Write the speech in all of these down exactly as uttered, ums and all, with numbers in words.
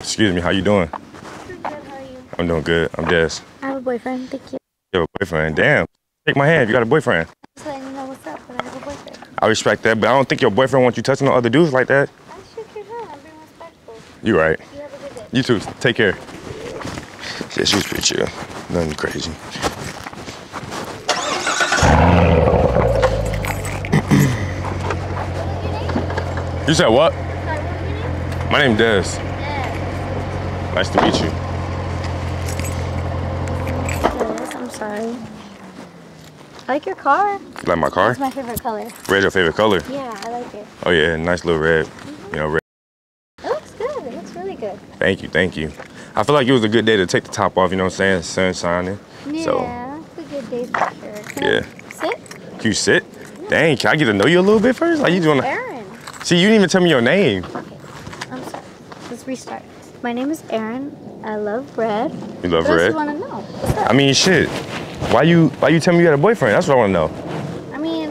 Excuse me, how you doing? Good, how are you? I'm doing good. I'm Des. I have a boyfriend, thank you. You have a boyfriend? Damn. Take my hand, you got a boyfriend. Just letting you know what's up, but I have a boyfriend. I respect that, but I don't think your boyfriend wants you touching on other dudes like that. I shook your hand, I'm being respectful. You right. You have a good day. You too, take care. Yeah, she was pretty chill. Nothing crazy. You said what? Sorry, what was your name? My name is Des. Nice to meet you. Yes, I'm sorry. I like your car. You like my car? It's my favorite color. Red, your favorite color? Yeah, I like it. Oh yeah, nice little red. Mm-hmm. You know, red. It looks good. It looks really good. Thank you, thank you. I feel like it was a good day to take the top off. You know what I'm saying? Sun shining. Yeah, so. It's a good day for sure. Can yeah. I sit? Can you sit? Yeah. Dang, can I get to know you a little bit first? Like you doing? Erin. See, you didn't even tell me your name. Okay, I'm sorry. Let's restart. My name is Erin. I love bread. You love what bread? What else do you want to know? I mean, shit. Why you Why you tell me you had a boyfriend? That's what I want to know. I mean,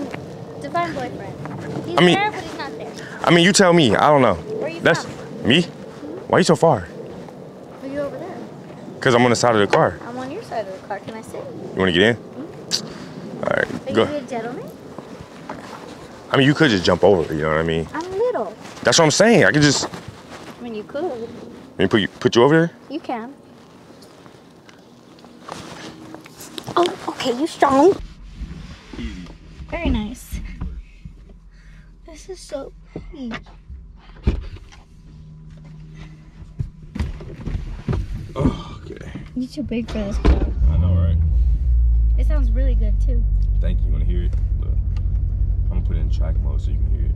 define boyfriend. He's I mean, there, but he's not there. I mean, you tell me. I don't know. Where you That's from? Me? Mm-hmm. Why you so far? Are you over there? Because I'm on the side of the car. I'm on your side of the car. Can I sit? You want to get in? Mm-hmm. All right. Are go. You a gentleman? I mean, you could just jump over. You know what I mean? I'm little. That's what I'm saying. I could just... I mean, you could. Let me put you, put you over there? You can. Oh, okay, you strong. Easy. Very nice. This is so pretty. Oh, okay. You're too big for this car. I know, right? It sounds really good, too. Thank you. You want to hear it? Look, I'm going to put it in track mode so you can hear it.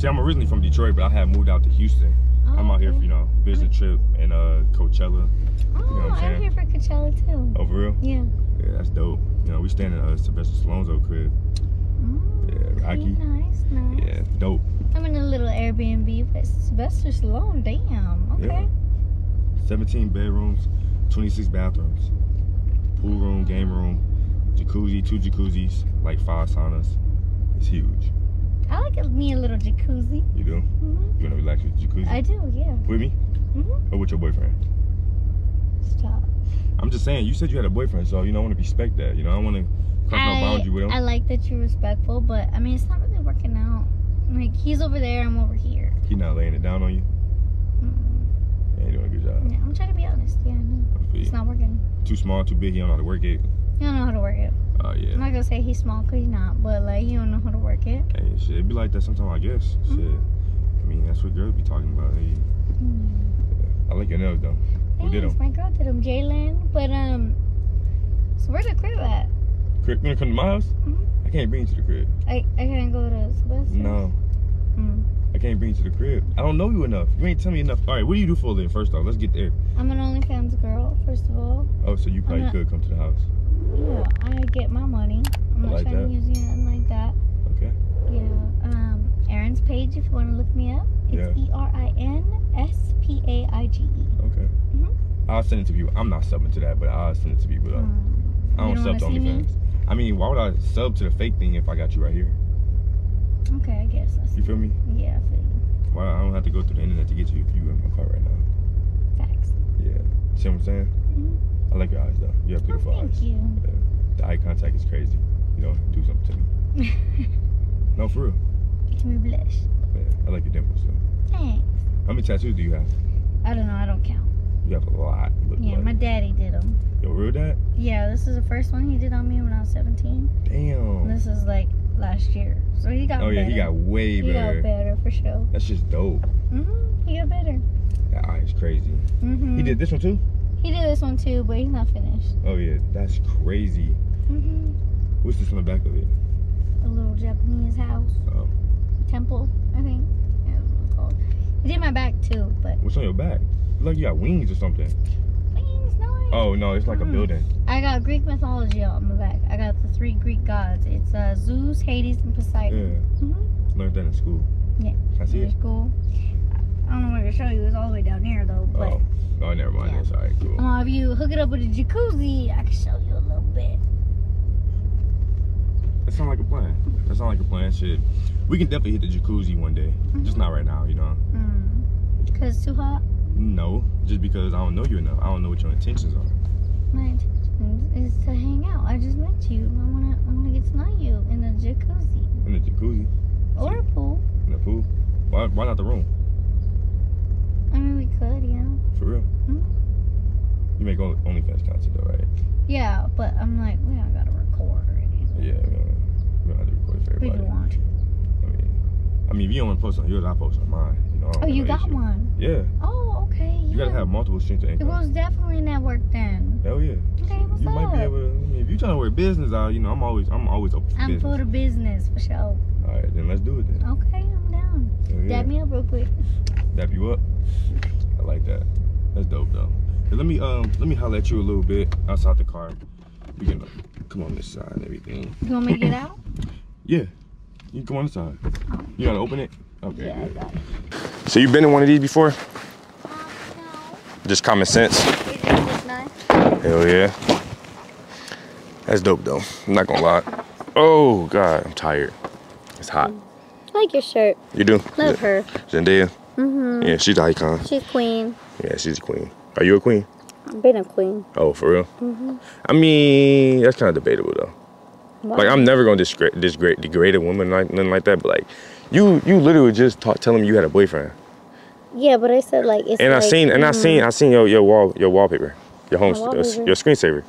See, I'm originally from Detroit, but I have moved out to Houston. Oh, I'm out here for, you know, business trip and uh, Coachella. Oh, you know what I'm saying? I'm here for Coachella, too. Oh, for real? Yeah. Yeah, that's dope. You know, we staying at uh, Sylvester Stallone's old crib. Oh, yeah, Rocky. Nice, nice. Yeah, dope. I'm in a little Airbnb, but Sylvester Stallone, damn. Okay. Yeah. seventeen bedrooms, twenty-six bathrooms. Pool room, game room, jacuzzi, two jacuzzis, like five saunas. It's huge. I like me a little jacuzzi. You do? Mm-hmm. You want to relax with jacuzzi? I do, yeah. With me? Mm-hmm. Or with your boyfriend? Stop. I'm just saying, you said you had a boyfriend, so you know I want to respect that. You know, I don't want to cross no boundary with him. I like that you're respectful, but I mean, it's not really working out. Like, he's over there, I'm over here. He's not laying it down on you? Mm-hmm. Yeah, you're doing a good job. Yeah, I'm trying to be honest. Yeah, I know. It's not working. Too small, too big, you don't know how to work it. You don't know how to work it. Oh, yeah. I'm not gonna say he's small because he's not, but like, you don't know how to work it. Hey, shit, it be like that sometimes, I guess. Mm-hmm. Shit. I mean, that's what girls be talking about. Hey. Mm-hmm. I like your nails, though. Thanks. Who did them? My girl did them, Jalen. But, um, so where's the crib at? Crib? You gonna come to my house? Mm-hmm. I can't bring you to the crib. I, I can't go to Sylvester's. No. Mm-hmm. I can't bring you to the crib. I don't know you enough. You ain't tell me enough. All right, what do you do for a living? First off, let's get there. I'm an OnlyFans girl, first of all. Oh, so you probably not... could come to the house. Yeah, I get my money. I'm not like trying that. to use anything like that. Okay. Yeah. Um, Erin's page, if you want to look me up. It's yeah. E R I N S P A I G E. Okay. Mm-hmm. I'll send it to people. I'm not subbing to that, but I'll send it to people. Though. Um, I don't, don't sub to OnlyFans. Me? I mean, why would I sub to the fake thing if I got you right here? Okay, I guess. That's you feel me? Yeah, I feel you. Why I don't have to go through the internet to get you if you in my car right now. Facts. Yeah. See what I'm saying? Mm-hmm. I like your eyes, though. You have beautiful oh, thank eyes. You. Yeah. The eye contact is crazy. You know, do something to me. No, for real. You can be blush. Yeah, I like your dimples, too. Thanks. How many tattoos do you have? I don't know. I don't count. You have a lot. Yeah, like. My daddy did them. Your real dad? Yeah, this is the first one he did on me when I was seventeen. Damn. This is, like, last year. So he got oh, better. Oh, yeah, he got way better. He got better, for sure. That's just dope. Mm-hmm. He got better. That eye is crazy. Mm-hmm. He did this one, too? He did this one too, but he's not finished. Oh yeah, that's crazy. Mm-hmm. What's this on the back of it? A little Japanese house. Oh. Temple, I think. Yeah, that's what it's called. He did my back too, but. What's on your back? It's like you got wings or something. Wings? No. I... Oh no, it's like mm-hmm. a building. I got Greek mythology on my back. I got the three Greek gods. It's uh, Zeus, Hades, and Poseidon. Yeah. Mm-hmm. Learned that in school. Yeah. I see it. In school. I don't know where to show you. It's all the way down here, though. But, oh. Oh, never mind. Yeah. That's all right. Cool. Uh, if you hook it up with a jacuzzi, I can show you a little bit. That sounds like a plan. That sounds like a plan. Shit. We can definitely hit the jacuzzi one day. Mm-hmm. Just not right now, you know? Mm. Because it's too hot? No. Just because I don't know you enough. I don't know what your intentions are. My intentions is to hang out. I just met you. I want to I wanna get to know you in the jacuzzi. In the jacuzzi? Or a pool. In the pool? Why, why not the room? I mean, we could, yeah. For real? Mm-hmm. You make OnlyFans content, though, right? Yeah, but I'm like, we don't gotta record or anything. Yeah, we don't, we don't have to record for everybody. We don't want to. I mean, I mean, if you don't want to post on yours, I post on mine. You know, oh, you got issue. One? Yeah. Oh, okay. You yeah. gotta have multiple streams of income. It was definitely network then. Hell yeah. Okay, what's you up? Might be able to, I mean, if you're trying to work business out, you know, I'm always, I'm always open for I'm business. I'm for the business, for sure. All right, then let's do it then. Okay, I'm down. Hell yeah. Dab me up real quick. Dab you up? I like that. That's dope though. Hey, let me um let me holler at you a little bit outside the car. We can uh, come on this side and everything. You want me to get out? Yeah. You can come on this side. Oh. You gotta open it? Okay. Yeah, I got it. So you've been in one of these before? Um, no. Just common sense. Hell yeah. That's dope though. I'm not gonna lie. Oh god, I'm tired. It's hot. I like your shirt. You do? Love her. Zendaya. Mm-hmm. Yeah, she's the icon. She's queen. Yeah, she's a queen. Are you a queen? I've been a queen. Oh, for real? Mm-hmm. I mean, that's kind of debatable, though. Wow. Like, I'm never going to disgrade, degrade a woman like nothing like that, but, like, you you literally just talk, telling me you had a boyfriend. Yeah, but I said, like, it's and like, I seen And mm-hmm. I seen I seen your, your, wall, your wallpaper, your home, wallpaper. Uh, your screensaver.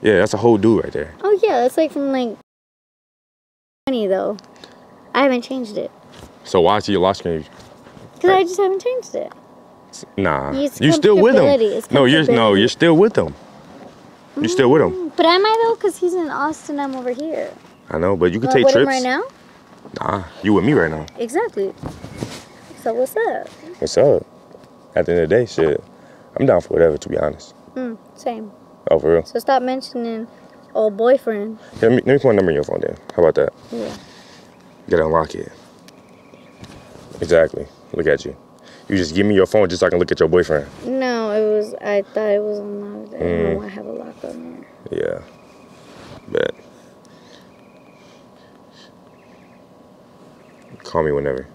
Yeah, that's a whole dude right there. Oh, yeah, that's, like, from, like, twenty, though. I haven't changed it. So why is it your lock screen? Because I just haven't changed it. Nah, you still with him. No, you're no, you're still with him. You're mm, still with him. But am I though? Because he's in Austin, I'm over here. I know, but you can well, take with trips. Him right now? Nah, you with me right now. Exactly. So what's up? What's up? At the end of the day, shit, I'm down for whatever. To be honest. Mm, same. Oh, for real? So stop mentioning old boyfriend. Yeah, let me, let me put my number in your phone, then. How about that? Yeah. You gotta unlock it. Exactly. Look at you. You just give me your phone just so I can look at your boyfriend. No, it was, I thought it was unlocked. I don't know why I have a lock on there. Yeah. Bet. Call me whenever.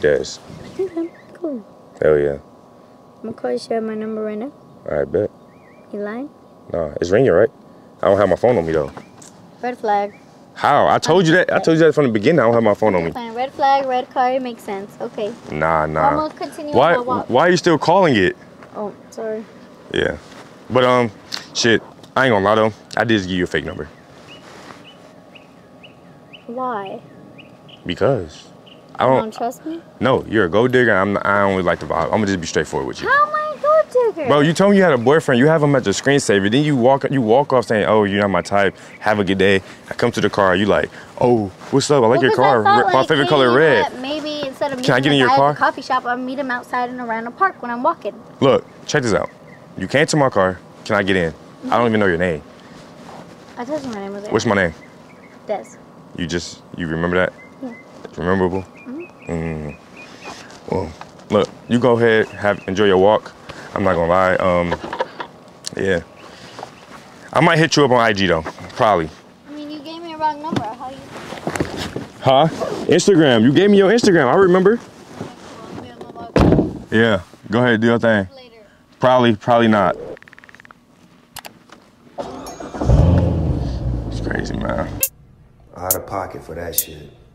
Des. Okay, cool. Hell yeah. I'm gonna call you, share my number right now. Alright, bet. You lying? No, it's ringing, right? I don't have my phone on me, though. Red flag. How? I told you that. I told you that from the beginning. I don't have my phone on me. Red flag, red car, it makes sense. Okay. Nah, nah. I'm gonna continue why, with my walk. Why are you still calling it? Oh, sorry. Yeah. But, um, shit, I ain't gonna lie though. I did just give you a fake number. Why? Because. I don't, you don't trust me? No, you're a gold digger. I'm, I don't really like the vibe. I'm gonna just be straightforward with you. How am I a gold digger? Bro, you told me you had a boyfriend. You have him at your screensaver. Then you walk you walk off saying, oh, you're not my type. Have a good day. I come to the car. You like, oh, what's up? I like well, your car. Thought, like, my favorite hey, color red. Maybe instead of meeting Can I get in your car? At a coffee shop, I meet him outside and around the park when I'm walking. Look, check this out. You came to my car. Can I get in? Mm-hmm. I don't even know your name. I told you my name was there. What's my name? Des. You just, you remember that? Yeah. It's rememberable? Mm. Well, look, you go ahead, have enjoy your walk. I'm not gonna lie. Um, yeah, I might hit you up on I G though, probably. I mean, you gave me a wrong number. How you? Huh? Instagram. You gave me your Instagram. I remember. Yeah. Go ahead, do your thing. Later. Probably, probably not. It's crazy, man. Out of pocket for that shit.